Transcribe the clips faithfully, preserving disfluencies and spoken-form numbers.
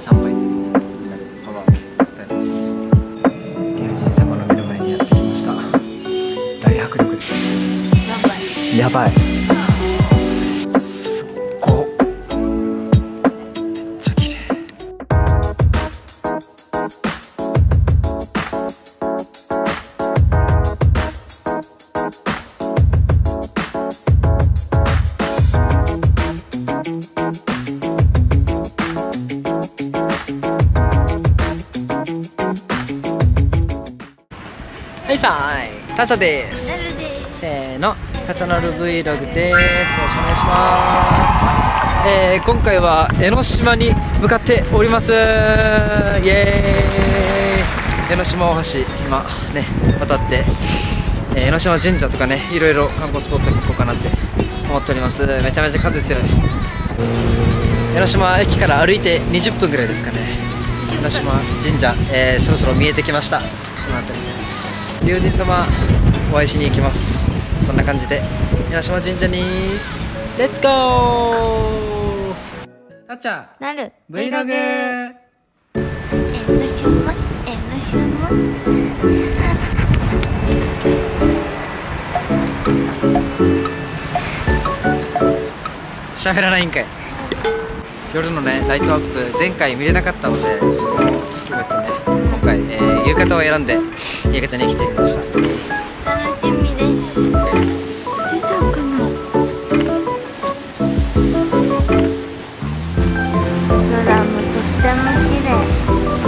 さんぱいパワーを与えます。龍神様の目の前にやってきました。大迫力です。やばいやばい。はいさーい、タチャです。せーの、タチャナル Vlog です。よろしくお願いします、えー、今回は江ノ島に向かっております。イエーイ。江ノ島大橋、今ね、渡って、えー、江ノ島神社とかね、いろいろ観光スポットに行こうかなって思っております。めちゃめちゃ風強い。江ノ島駅から歩いてにじゅっぷんぐらいですかね。江ノ島神社、えー、そろそろ見えてきました。この辺りです。龍神様お会いしに行きます。そんな感じで江ノ島神社にレッツゴー。たちゃなる Vlog。 江ノ島江ノ島喋らないんかい。夜のね、ライトアップ前回見れなかったので、そこを含めてね、今回、えー、夕方を選んで夕方に来てみました。楽しみです。富士山かな。空もとっても綺麗。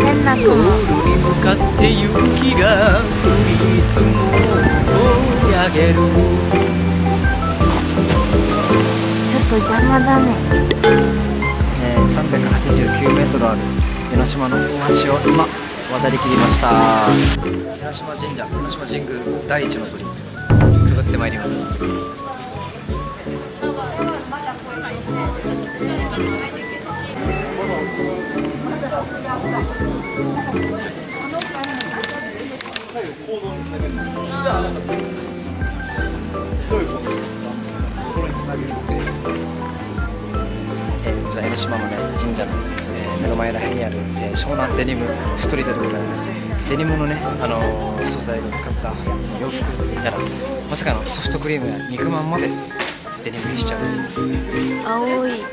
変な雲に向かって雪が降り積もってあげる。ちょっと邪魔だね、えー、さんびゃくはちじゅうきゅうメートルある江ノ島の大橋を今渡り切りました。江ノ島神社、江ノ島神宮第一の鳥居くぐってまいります。えー、こちら江ノ島のね、神社の目の前ら辺にある、えー、湘南デニムストリートでございます。デニムのね、あのー、素材を使った洋服やら、まさかのソフトクリームや肉まんまでデニムにしちゃう。青いこ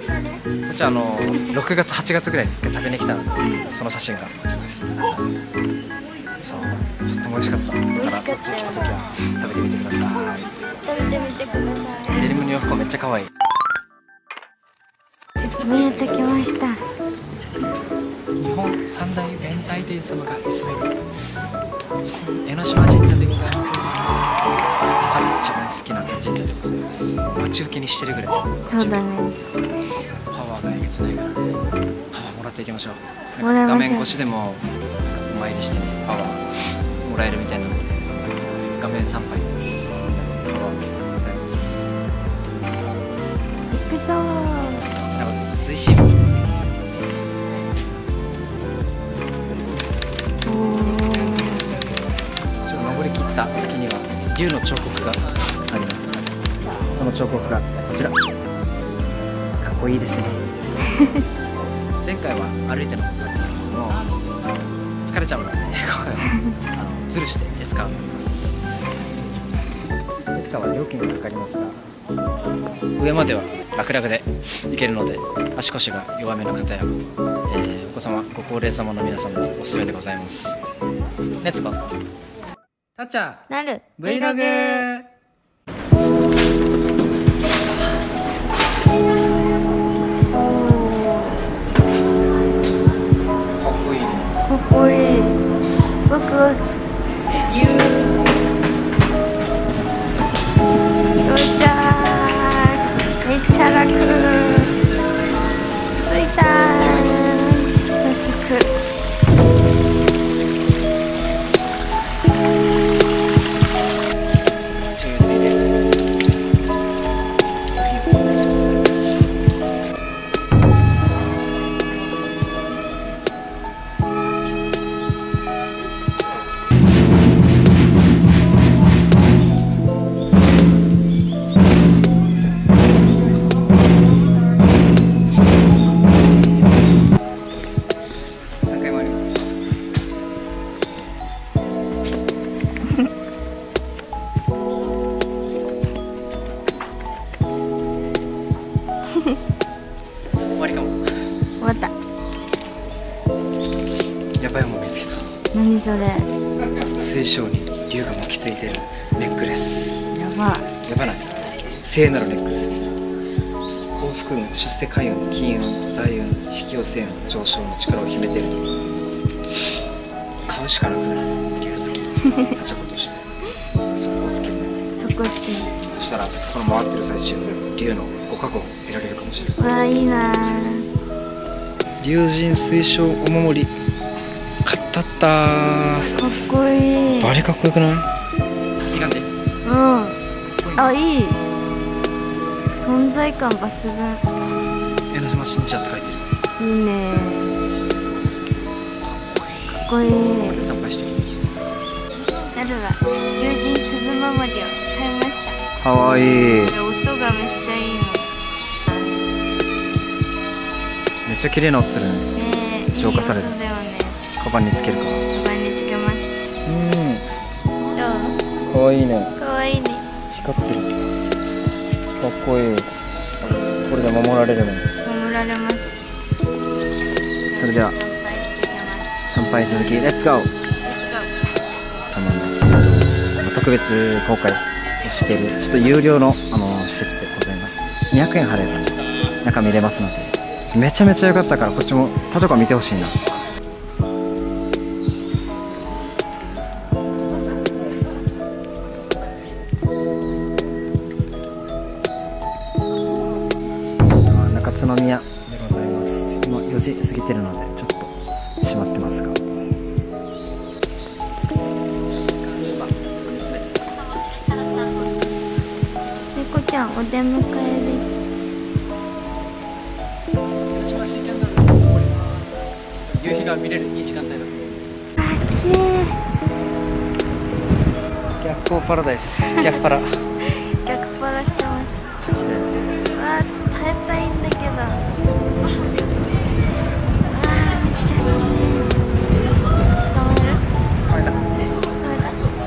っちはあのー、ろくがつはちがつぐらいに一回食べに来たので、その写真がこちらです。そう、とっても美味しかった。だからこっちに来た時は食べてみてください。食べてみてください。デニムの洋服めっちゃ可愛い。見えてきました。日本三大弁財天様が住める江ノ島神社でございます。たちゃんが一番好きな神社でございます。待ち受けにしてるぐらい。そうだね、パワーがえげつないからね。パワーもらっていきましょう。画面越しでもお参りして、ね、パワーもらえるみたいなので、画面さんばいパワーもらえます。行くぞー。随身先には龍の彫刻があります。その彫刻がこちら。かっこいいですね。前回は歩いてなかったんですけども、疲れちゃうので今回はあのズルしてエスカーに乗ります。エスカーは料金がかかりますが、上までは楽々で行けるので、足腰が弱めの方や、えー、お子様ご高齢様の皆様におすすめでございます。レッツゴー。たちゃなる Vlog。 かっこいいね。かっこいい。僕はゆう到着。めっちゃ楽。着いたー。早速何それ。水晶に龍が巻きついてるネックレス。やばい。やばない。聖なるネックレス。幸福運、出世開運、金運、財運、引き寄せ運、上昇の力を秘めていると思います。買うしかなくなる。龍好きガチャコとして速攻つける。速攻つける。そしたらこの回ってる最中、龍のご加護を得られるかもしれない。わあ、いいなー。龍神水晶お守り買ったった。かっこいい。バリかっこよくない？いい感じ。うん、あ、いい。存在感抜群。江ノ島信者って書いてる。いいね。かっこいい。かっこいい。参拝してきます。なるは龍神鈴守りを買いました。かわいい。音がめっちゃいいの。めっちゃ綺麗な音するね。ね、浄化される。いい音だよね。カバンにつけるか。カバンにつけます。うん。どう？かわいいね。かわいいね。光ってる。かっこいい。これで守られるの。守られます。それでは参拝続き、レッツゴー。レッツゴー。特別公開をしているちょっと有料のあの施設でございます。にひゃくえん払えば中見れますので、めちゃめちゃ良かったからこっちも他所から見てほしいな。宇都宮でございます。今よじ過ぎてるのでちょっと閉まってますが、こ猫ちゃんお出迎えです。夕日が見れるいい時間帯だった。あ、綺麗。逆光パラダイス。逆パラ逆パラしてます。めっちゃ綺麗。伝えたいんだけど。あ、めっちゃいいね。捕まえる？捕まえ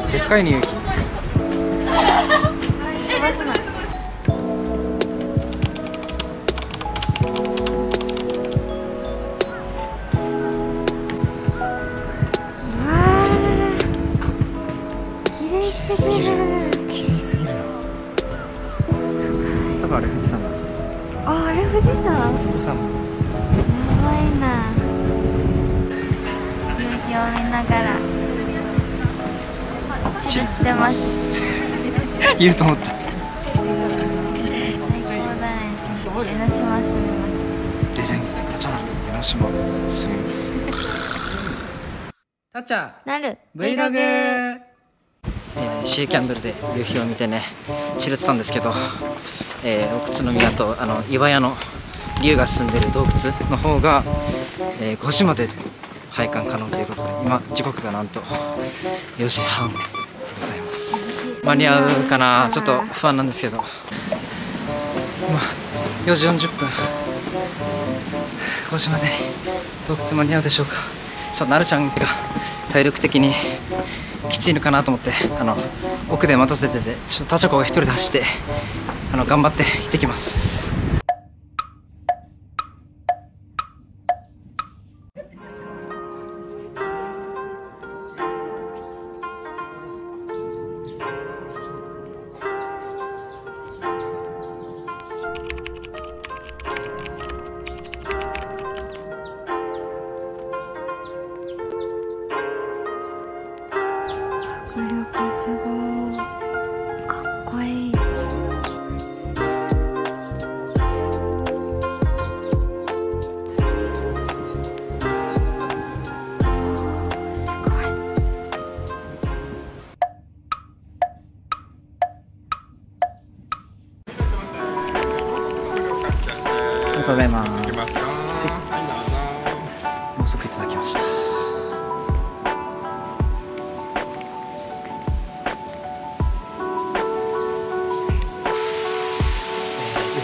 た。でっかいね、勇気。え、まずない。綺麗すぎる。綺麗すぎるな。すごい。多分あれ富士山だ。あ、あれ富士山？やばいな。夕日を見ながら散ってます。言うと思った。最高だね。江ノ島住みます。レゼンタチャな江ノ島住みます。タチャなる Vlog。 シーキャンドルで夕日を見てね、散れてたんですけど、えー、奥津宮とあの岩屋の龍が住んでる洞窟の方が、えー、ごじまで拝観可能ということで、今時刻がなんとよじはんでございます。間に合うかな、ちょっと不安なんですけど、まあ、よじよんじゅっぷんごじまでに洞窟間に合うでしょうか。ちょっとなるちゃんが体力的にきついのかなと思って、あの奥で待たせてて、ちょっとタチョコが一人で走って、あの頑張って行ってきます。迫力すごい。かっこいい。ありがとうございます。もうすぐいただきました。岩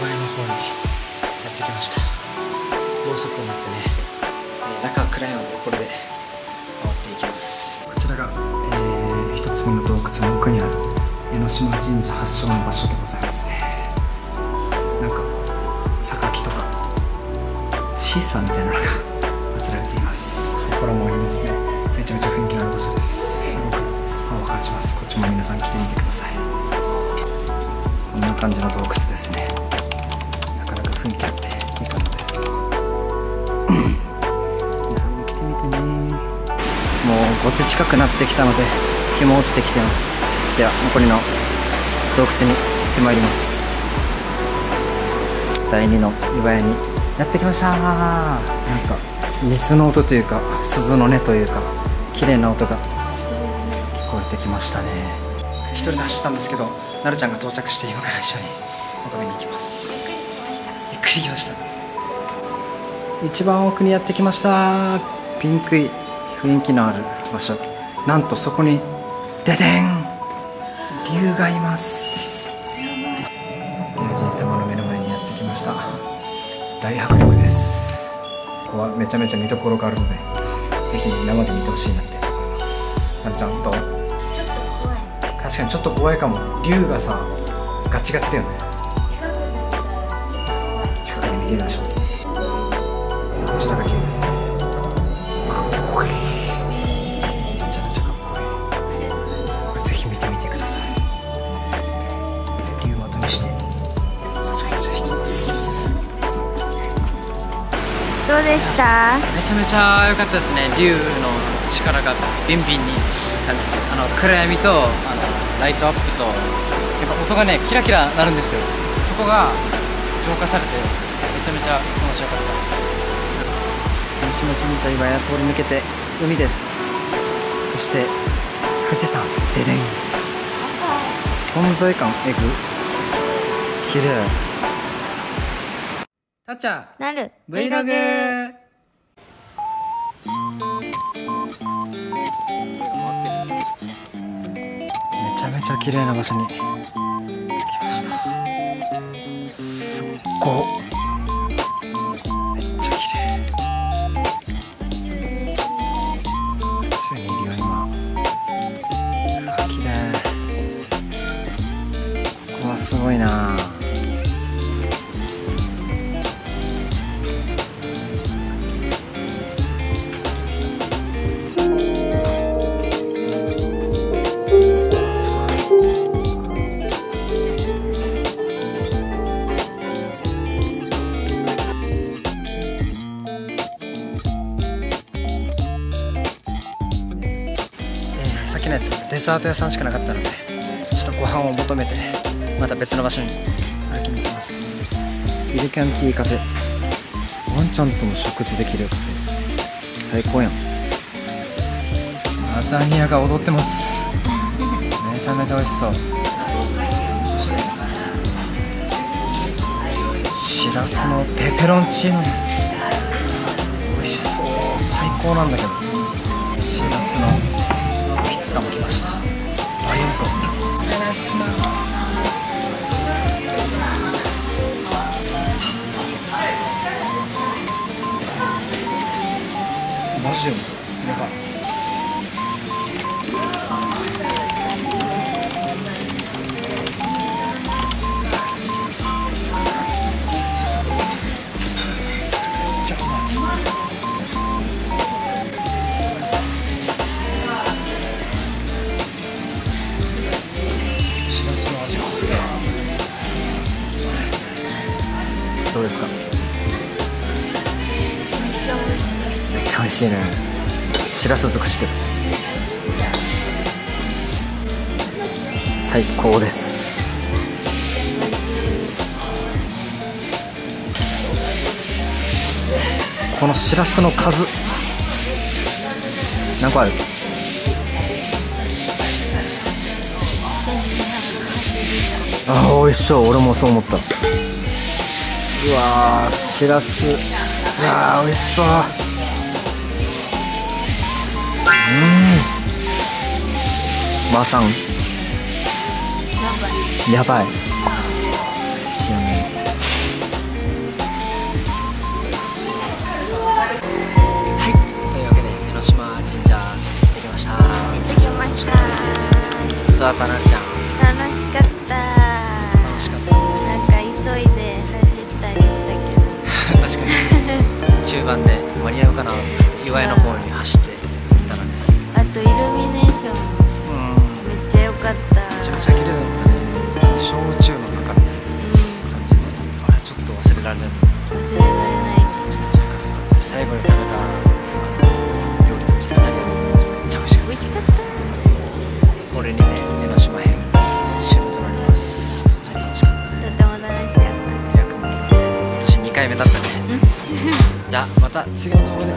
屋の方にやってきました。ろうそくを持ってね、えー、中は暗いのでこれで回っていきます。こちらが、えー、一つ目の洞窟の奥にある江ノ島神社発祥の場所でございますね。なんか榊とかシーサーみたいなのが祀られています。これもありますね。めちゃめちゃ雰囲気感じの洞窟ですね。なかなか雰囲気あっていいかもです。皆さんも来てみてね。もうごじ近くなってきたので日も落ちてきてます。では残りの洞窟に行ってまいります。だいにの岩屋にやってきました。なんか水の音というか鈴の音というか綺麗な音が聞こえてきましたね。一人で走ったんですけど。なるちゃんが到着して今から一緒に眺めに行きます。ゆっくり行きました。一番奥にやってきました。ピンクい雰囲気のある場所、なんとそこにででん竜がいます。龍神様の目の前にやってきました。大迫力です。ここはめちゃめちゃ見どころがあるのでぜひ生で見てほしいなって思います。なるちゃんと確かにちょっと怖いかも。龍がさ、ガチガチだよね。近くで見てみましょう。こちらが龍ですね。かっこいい。めちゃめちゃかっこいい。これぜひ見てみてください。龍を後にしてガチャガチャ引きます。どうでした？めちゃめちゃ良かったですね。龍の力がビンビンに感じて、あの暗闇とあのライトアップとやっぱ音がねキラキラなるんですよ。そこが浄化されてめちゃめちゃ気持ちよかった。もちもちもちゃ岩屋通り抜けて海です。そして富士山ででん、存在感えぐ、綺麗。たっちゃんなる Vlog。 めちゃめちゃ綺麗な場所に着きました。すっごめっちゃ綺麗。普通にいるよ今。あ、綺麗。ここはすごいな。デザート屋さんしかなかったのでちょっとご飯を求めてまた別の場所に歩きに行きます。ゆるキャンティーカフェ、ワンちゃんとも食事できるカフェ最高やん。ラザニアが踊ってます。めちゃめちゃ美味しそう。しらすのペペロンチーノです。美味しそう。最高なんだけど。しらすのピザも来ました。ありがとう。マジでやばい。じゃあ。どうですか？めっちゃ美味しいね。しらす尽くして最高です。このしらすの数何個ある？ああ美味しそう。俺もそう思った。うわー、しらす、うわー美味しそう。うん、マーさんやばい。はい、というわけで江ノ島神社行ってきました。行ってきました。さあ、たなちゃん楽しかった。楽しかった。なんか急いで確かに中盤で間に合うかなって岩屋の方に走って行ったらね。あとイルミネーション、うん、めっちゃ良かった。めちゃめちゃ綺麗だったね。焼酎の中みたいな。違う動画で